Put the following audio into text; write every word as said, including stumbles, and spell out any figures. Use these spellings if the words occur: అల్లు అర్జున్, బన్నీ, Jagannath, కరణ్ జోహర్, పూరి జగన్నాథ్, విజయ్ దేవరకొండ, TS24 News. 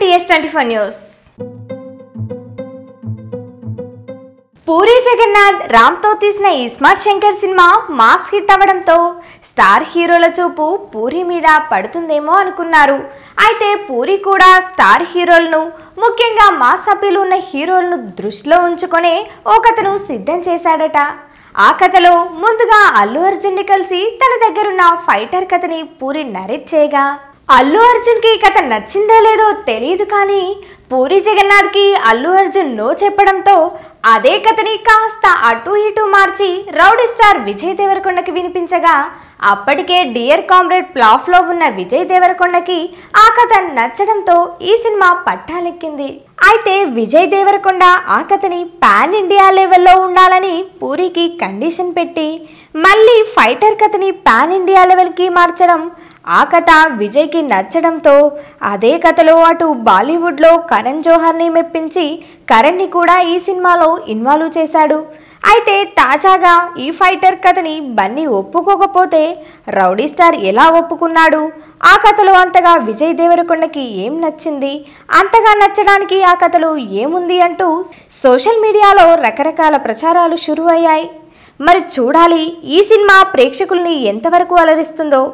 TS twenty four news. पूरी जगन्नाथ राम तो तीसिन ई iSmart Shankar cinema mass hit अवडंतो स्टार हीरोल चूपु पूरी मीद पड़ुतुंदेमो अनुकुन्नारू। अयिते पूरी कूडा स्टार हीरोलनु मुख्यंगा मास अपील उन्न हीरोलनु दृष्टिलो उंचुकोने ओ कथनु सिद्धं चेशाडट। ఆ కథలో ముందుగా అల్లు అర్జున్ ని కలిసి తన దగ్గర ఉన్న ఫైటర్ కథని పూరి నరేట్ చేయగా అల్లు అర్జున్ కి కథ నచ్చిందో లేదో తెలియదు కానీ పూరి జగన్నాథ్ కి అల్లు అర్జున్ నో చెప్పడంతో అదే కథని కాస్త అటు ఇటు మార్చి రౌడీ స్టార్ విజయ్ దేవరకొండకి వినిపించగా అప్పటికే డియర్ కామ్రేడ్ ప్లాఫ్ లో ఉన్న విజయ్ దేవరకొండకి ఆ కథ నచ్చడంతో ఈ సినిమా పట్టాలెక్కింది। అయితే విజయ్ దేవరకొండ ఆ కథని పాన్ ఇండియా లెవెల్లో ఉండాలని పూరికి కండిషన్ పెట్టి మళ్ళీ ఫైటర్ కథని పాన్ ఇండియా లెవెల్కి మార్చడం ఆ కథ విజయ్కి నచ్చడంతో అదే కథలో అటు బాలీవుడ్లో కరణ్ జోహర్ని మెప్పించి కరణ్ని కూడా ఈ సినిమాలో ఇన్వాల్వ్ చేశాడు। అయితే తాజాగా ఈ ఫైటర్ కథని బన్నీ ఒప్పుకోకపోతే రౌడీ స్టార్ ఎలా ఒప్పుకున్నాడు, ఆ కథలో అంతగా విజయ్ దేవరకొండకి ఏం నచ్చింది, అంతగా నచ్చడానికి ఆ కథలో ఏముంది అంటూ సోషల్ మీడియాలో రకరకాల ప్రచారాలు షురువయ్యాయి। మరి చూడాలి ఈ సినిమా ప్రేక్షకుల్ని ఎంతవరకు అలరిస్తుందో।